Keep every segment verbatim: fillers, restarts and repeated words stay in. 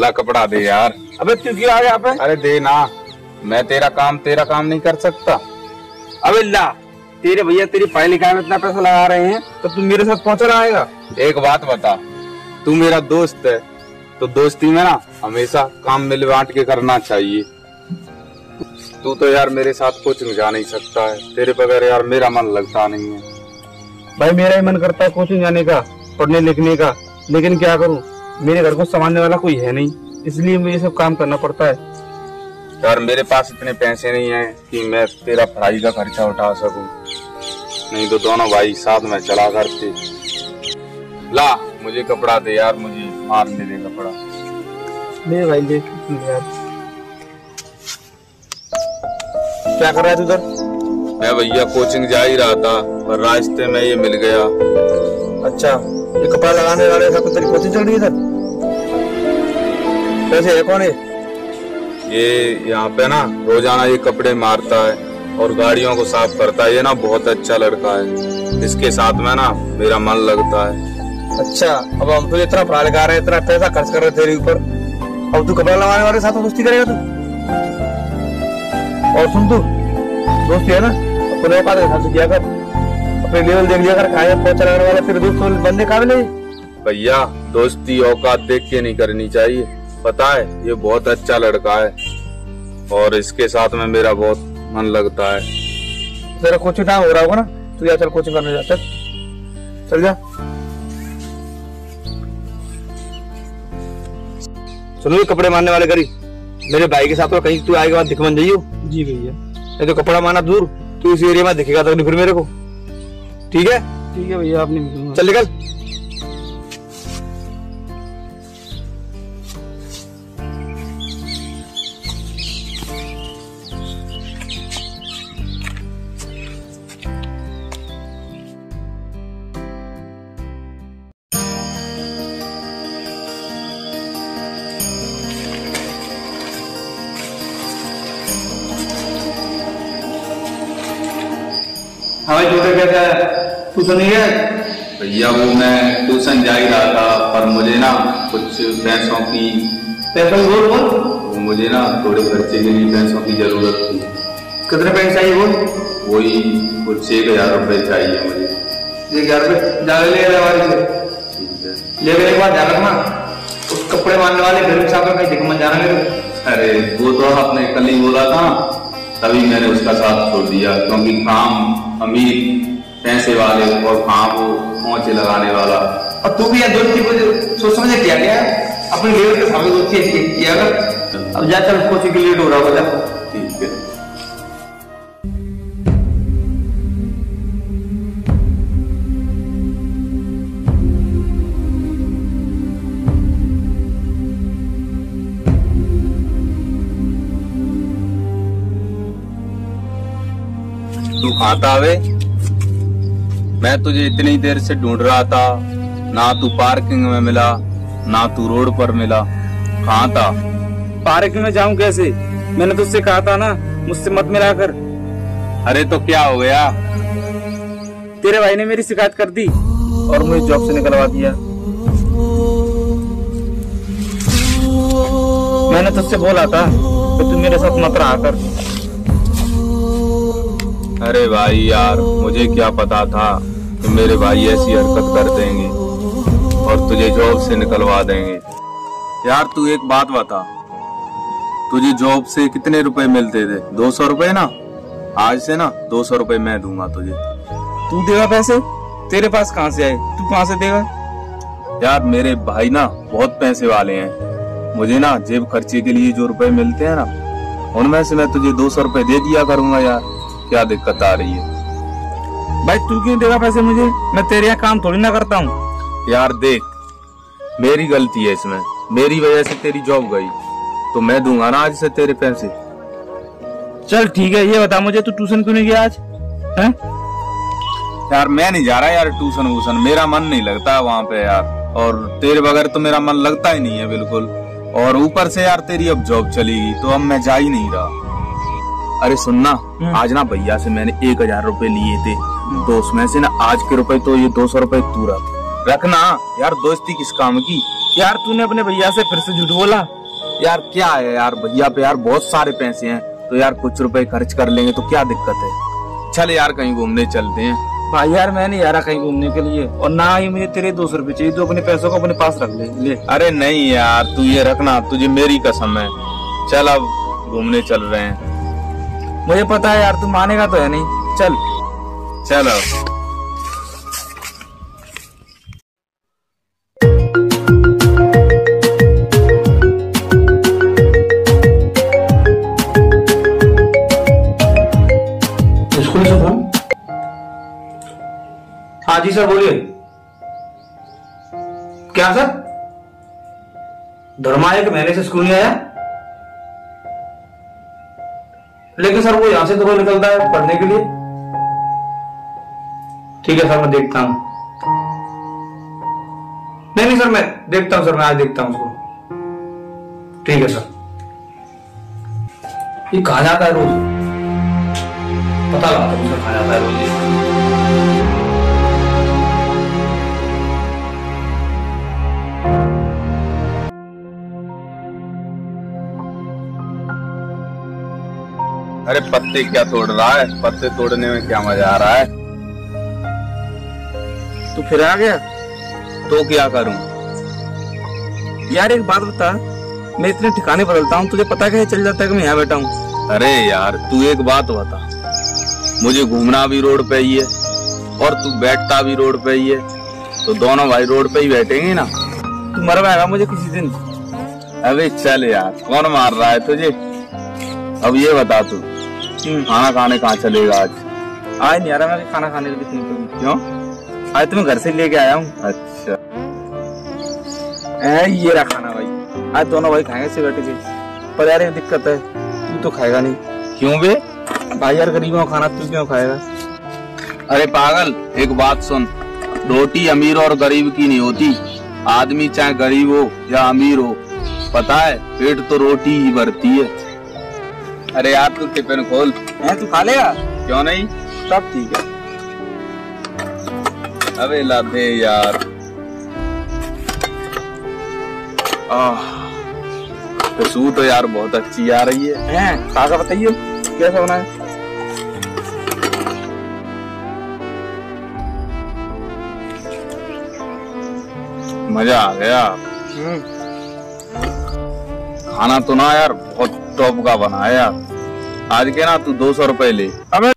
ला कपड़ा दे यार। अबे क्यों किया यहाँ पे? अरे दे ना, मैं तेरा काम तेरा काम नहीं कर सकता। अबे ला, तेरे भैया तेरी पढ़ाई लिखाई में इतना पैसा लगा रहे हैं तो तू मेरे साथ पहुँचा रहेगा। एक बात बता, तू मेरा दोस्त है तो दोस्ती में ना हमेशा काम मिल बांट के करना चाहिए। तू तो यार मेरे साथ कोचिंग जा नहीं सकता है, तेरे बगैर यार मेरा मन लगता नहीं है। भाई मेरा ही मन करता है कोचिंग जाने का, पढ़ने लिखने का, लेकिन क्या करूँ, मेरे घर को संभालने वाला कोई है नहीं, इसलिए मुझे सब काम करना पड़ता है। यार मेरे पास इतने पैसे नहीं है कि मैं तेरा पढ़ाई का खर्चा उठा सकूं, नहीं तो दोनों भाई साथ में चला करते। ला मुझे कपड़ा दे यार, मुझे मार दे दे कपड़ा। ले भाई ले यार। क्या कर रहा है तू उधर? मैं भैया कोचिंग जा ही रहा था पर रास्ते में ये मिल गया। अच्छा ये कपड़ा लगाने वाले साथ तो तेरी कोचिंग चल रही है इधर? कैसे है, कौन है ये? यहाँ पे ना रोजाना ये कपड़े मारता है और गाड़ियों को साफ करता है। ये ना बहुत अच्छा लड़का है, इसके साथ में ना मेरा मन लगता है। अच्छा अब हम तो इतना पढ़ा लिखा रहे हैं, इतना पैसा खर्च कर रहे तेरे ऊपर, अब तू कपड़ा लगाने वाले साथ दोस्ती करेगा तू? और सुन तू दोस्ती है ना अपने साथ किया कर, अपने लेवल देख लिया कर, खाए पहुँचा रहने वाला फिर दोस्त बनने काबिल है। भैया दोस्ती औकात देख के नहीं करनी चाहिए, पता है ये बहुत अच्छा लड़का है और इसके साथ में मेरा बहुत मन लगता है। तेरा कोचिंग टाइम हो रहा होगा ना, तू या चल कोचिंग करने जा, चल चल जा। सुनो कपड़े मारने वाले करी, मेरे भाई के साथ कहीं तू आएगा दिख बन जाइयो। जी भैया। नहीं तो कपड़ा मारना दूर, तू इस एरिया में दिखेगा तो नहीं फिर मेरे को। ठीक है ठीक है भैया, आपने चल निकल। हाँ भाई तो क्या है, तू तो नहीं है? भैया वो मैं ट्यूशन जा ही रहा था पर मुझे ना कुछ पैसों की पैसा बोल बोल तो मुझे ना थोड़े खर्चे के लिए पैसों की जरूरत थी। कितने पैसे चाहिए वो? वही कुछ एक हजार रुपये चाहिए मुझे। एक हजार रुपये ज्यादा ले वाले से ठीक है, ले गए एक बार ध्यान रखना, उस कपड़े मारने वाले घर के साथ में कहीं दिक्कत जाना मेरे। अरे वो तो आपने कल ही बोला था, तभी मैंने उसका साथ छोड़ दिया, क्योंकि काम अमीर पैसे वाले और काम वो पहुंचे लगाने वाला। अब तू भी दोस्ती को सोच समझ क्या क्या अपने लेवल के सामने दोस्ती किया कर। अब जा चल, कोचिंग के लेट हो रहा होगा। ठीक है। तू खाता वे? मैं तुझे इतनी देर से ढूंढ रहा था, ना तू पार्किंग में मिला ना तू रोड पर मिला। कहाँ था? पार्किंग में जाऊं कैसे? मैंने तुझसे कहा था ना मुझसे मत मिला कर। अरे तो क्या हो गया? तेरे भाई ने मेरी शिकायत कर दी और मुझे जॉब से निकलवा दिया। मैंने तुझसे बोला था कि तू मेरे साथ मत रहा कर। अरे भाई यार मुझे क्या पता था कि मेरे भाई ऐसी हरकत कर देंगे और तुझे जॉब से निकलवा देंगे। यार तू एक बात बता, तुझे जॉब से कितने रुपए मिलते थे? दो सौ रुपये ना? आज से ना दो सौ रुपये मैं दूंगा तुझे। तू देगा पैसे? तेरे पास कहाँ से आए? तू कहाँ से देगा? यार मेरे भाई ना बहुत पैसे वाले हैं, मुझे ना जेब खर्चे के लिए जो रुपये मिलते हैं ना उनमें से मैं तुझे दो सौ रुपये दे दिया करूँगा। यार क्या दिक्कत आ रही है? भाई तू क्यों देगा पैसे मुझे? मैं तेरे यहाँ काम थोड़ी ना करता हूँ। यार देख मेरी गलती है इसमें, मेरी वजह से तेरी जॉब गई, तो मैं दूंगा ना आज से तेरे पैसे। चल ठीक है, ये बता मुझे तू ट्यूशन क्यों नहीं गया आज? हैं? यार मैं नहीं जा रहा यार ट्यूशन व्यूशन, मेरा मन नहीं लगता है वहाँ पे यार, और तेरे बगैर तो मेरा मन लगता ही नहीं है बिल्कुल। और ऊपर से यार तेरी अब जॉब चलेगी तो अब मैं जा ही नहीं रहा। अरे सुनना, आज ना भैया से मैंने एक हजार रूपए लिए थे, तो उसमें से ना आज के रुपए तो ये दो सौ रूपये तू रख रखना। यार दोस्ती किस काम की, यार तूने अपने भैया से फिर से झूठ बोला। यार क्या है यार, भैया पे यार बहुत सारे पैसे हैं तो यार कुछ रुपए खर्च कर लेंगे तो क्या दिक्कत है। चल यार कहीं घूमने चलते हैं। भाई यार मैं नहीं यार कहीं घूमने के लिए, और ना ही मुझे तेरे दो सौ रुपए चाहिए। तो अपने पैसों को अपने पास रख ले, ले। अरे नहीं यार तू ये रखना, तुझे मेरी कसम है। चल अब घूमने चल रहे हैं। मुझे पता है यार तू मानेगा तो है नहीं। चल चल अब। हाँ जी सर बोलिए। क्या सर, धर्मा एक महीने से स्कूल नहीं आया? लेकिन सर वो यहां से तो निकलता है पढ़ने के लिए। ठीक है सर मैं देखता हूं। नहीं नहीं सर मैं देखता हूं, सर मैं आज देखता हूं उसको। ठीक है सर। ये कहा जाता है रोज, पता लगा था सर, कहा जाता है रोज। अरे पत्ते क्या तोड़ रहा है, पत्ते तोड़ने में क्या मजा आ रहा है। तू फिर आ गया तो क्या करूं? यार एक बात बता, मैं इतने ठिकाने बदलता हूं, तुझे पता कैसे चल जाता है कि मैं यहाँ बैठा हूँ? अरे यार तू एक बात बता, मुझे घूमना भी रोड पे ही है और तू बैठता भी रोड पे ही है, तो दोनों भाई रोड पे ही बैठेंगे ना। तू मर पाएगा मुझे किसी दिन। अरे चल यार, कौन मार रहा है तुझे? अब ये बता तू खाना खाने कहाँ चलेगा आज? आज नहीं आ रहा मैं खाना खाने के लिए। क्यों? आज तुम्हें घर से लेके आया हूँ। अच्छा ए, ये रहा खाना भाई, आज दोनों भाई खाएंगे से बैठे के। पर यार एक दिक्कत है, तू तो खाएगा नहीं। क्यों बे? भाई यार गरीबों खाना तू क्यों खाएगा? अरे पागल एक बात सुन, रोटी अमीर और गरीब की नहीं होती। आदमी चाहे गरीब हो या अमीर हो, पता है पेट तो रोटी ही भरती है। अरे यार तू टिफिन खोल। मैं तू खा लेगा? क्यों नहीं, सब ठीक है। अबे ला दे यार। आह खुशबू तो यार बहुत अच्छी आ रही है। हैं खा कर बताइए कैसा बना है। मजा आ गया। खाना तो ना यार बहुत टॉप का बना है यार। आज के ना तू दो सौ रुपए ले। अबे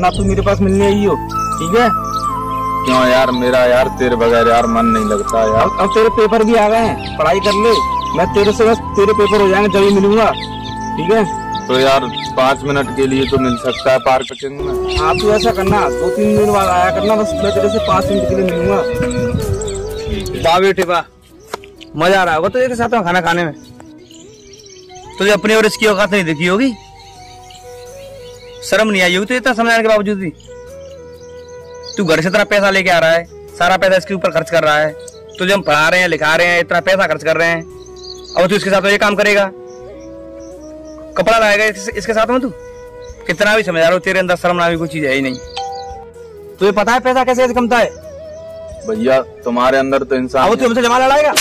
ना तू मेरे पास मिलने आई हो, ठीक है? क्यों यार मेरा यार तेरे बगैर यार मन नहीं लगता यार। अब तेरे पेपर भी आ गए हैं, पढ़ाई कर ले। मैं तेरे से बस तेरे पेपर हो जाएंगे जब ही मिलूंगा, ठीक है? तो यार पाँच मिनट के लिए तो मिल सकता है पार्क में। हाँ तू ऐसा करना, दो तीन दिन बाद आया करना, बस मैं तेरे से पाँच मिनट के लिए मिलूंगा। वाह बेटे वाह, मजा आ रहा होगा तुझे के साथ में खाना खाने में। तुझे अपनी और इसकी औकात नहीं दिखी होगी, शर्म नहीं आई होगी। तो इतना समझाने के बावजूद भी तू घर से इतना पैसा लेके आ रहा है, सारा पैसा इसके ऊपर खर्च कर रहा है। तुझे हम पढ़ा रहे हैं, लिखा रहे हैं, इतना पैसा खर्च कर रहे हैं, अब तू इसके साथ में ये काम करेगा, कपड़ा लाएगा इसके साथ में? तू कितना भी समझा रहा हो, तेरे अंदर शर्म नाम की कोई चीज है ही नहीं। तुझे पता है पैसा कैसे कमता है? भैया तुम्हारे अंदर तो इंसान, अब तू हमसे जमा लड़ाएगा?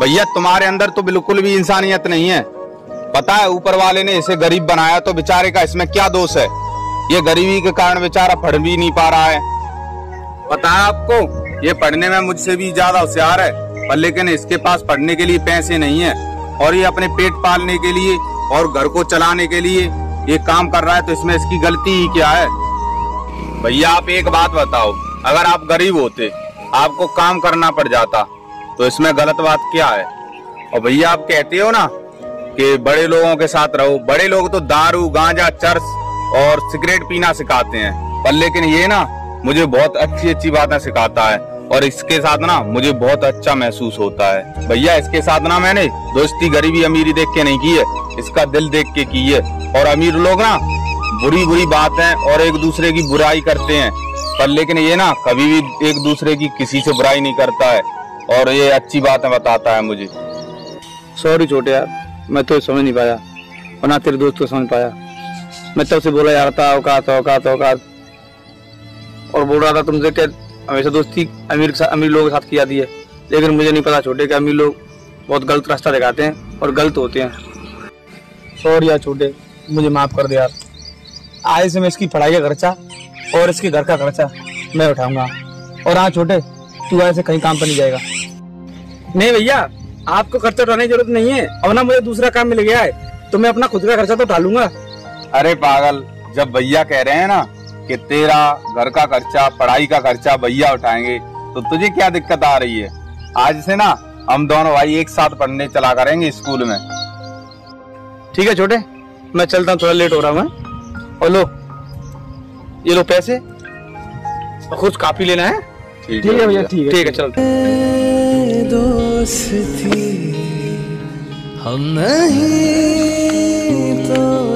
भैया तुम्हारे अंदर तो बिल्कुल भी इंसानियत नहीं है। पता है ऊपर वाले ने इसे गरीब बनाया तो बेचारे का इसमें क्या दोष है? ये गरीबी के कारण बेचारा पढ़ भी नहीं पा रहा है। पता है आपको, ये पढ़ने में मुझसे भी ज्यादा होशियार है, पर लेकिन इसके पास पढ़ने के लिए पैसे नहीं है, और ये अपने पेट पालने के लिए और घर को चलाने के लिए ये काम कर रहा है तो इसमें इसकी गलती ही क्या है। भैया आप एक बात बताओ, अगर आप गरीब होते आपको काम करना पड़ जाता तो इसमें गलत बात क्या है। और भैया आप कहते हो ना कि बड़े लोगों के साथ रहो, बड़े लोग तो दारू गांजा चरस और सिगरेट पीना सिखाते हैं, पर लेकिन ये ना मुझे बहुत अच्छी अच्छी बातें सिखाता है और इसके साथ ना मुझे बहुत अच्छा महसूस होता है। भैया इसके साथ ना मैंने दोस्ती गरीबी अमीरी देख के नहीं की है, इसका दिल देख के की है। और अमीर लोग ना बुरी बुरी बातें और एक दूसरे की बुराई करते हैं, पर लेकिन ये ना कभी भी एक दूसरे की किसी से बुराई नहीं करता है और ये अच्छी बातें बताता है मुझे। सॉरी छोटे यार, मैं तो समझ नहीं पाया और ना तेरे दोस्त को समझ पाया। मैं तब से बोला यार था औकात औकात औकात और बोल रहा था तुमसे कि हमेशा दोस्ती अमीर अमीर लोगों के साथ की जाती है, लेकिन मुझे नहीं पता छोटे के अमीर लोग बहुत गलत रास्ता दिखाते हैं और गलत होते हैं। सॉरी यार छोटे, मुझे माफ़ कर दे यार। आज से मैं इसकी पढ़ाई का खर्चा और इसके घर का खर्चा मैं उठाऊंगा। और हाँ छोटे, तू आज से कहीं काम पर नहीं जाएगा। नहीं भैया, आपको खर्चा उठाने की जरूरत नहीं है, अब ना मुझे दूसरा काम मिल गया है तो मैं अपना खुद का खर्चा तो उठा लूंगा। अरे पागल, जब भैया कह रहे हैं ना कि तेरा घर का खर्चा पढ़ाई का खर्चा भैया उठाएंगे तो तुझे क्या दिक्कत आ रही है। आज से ना हम दोनों भाई एक साथ पढ़ने चला करेंगे स्कूल में। ठीक है छोटे, मैं चलता हूँ, थोड़ा लेट हो रहा हूँ मैं। और लो ये लो पैसे, कुछ काफी लेना है। ठीक है भैया, ठीक है ठीक है, चलते। दोस्ती हम नहीं तो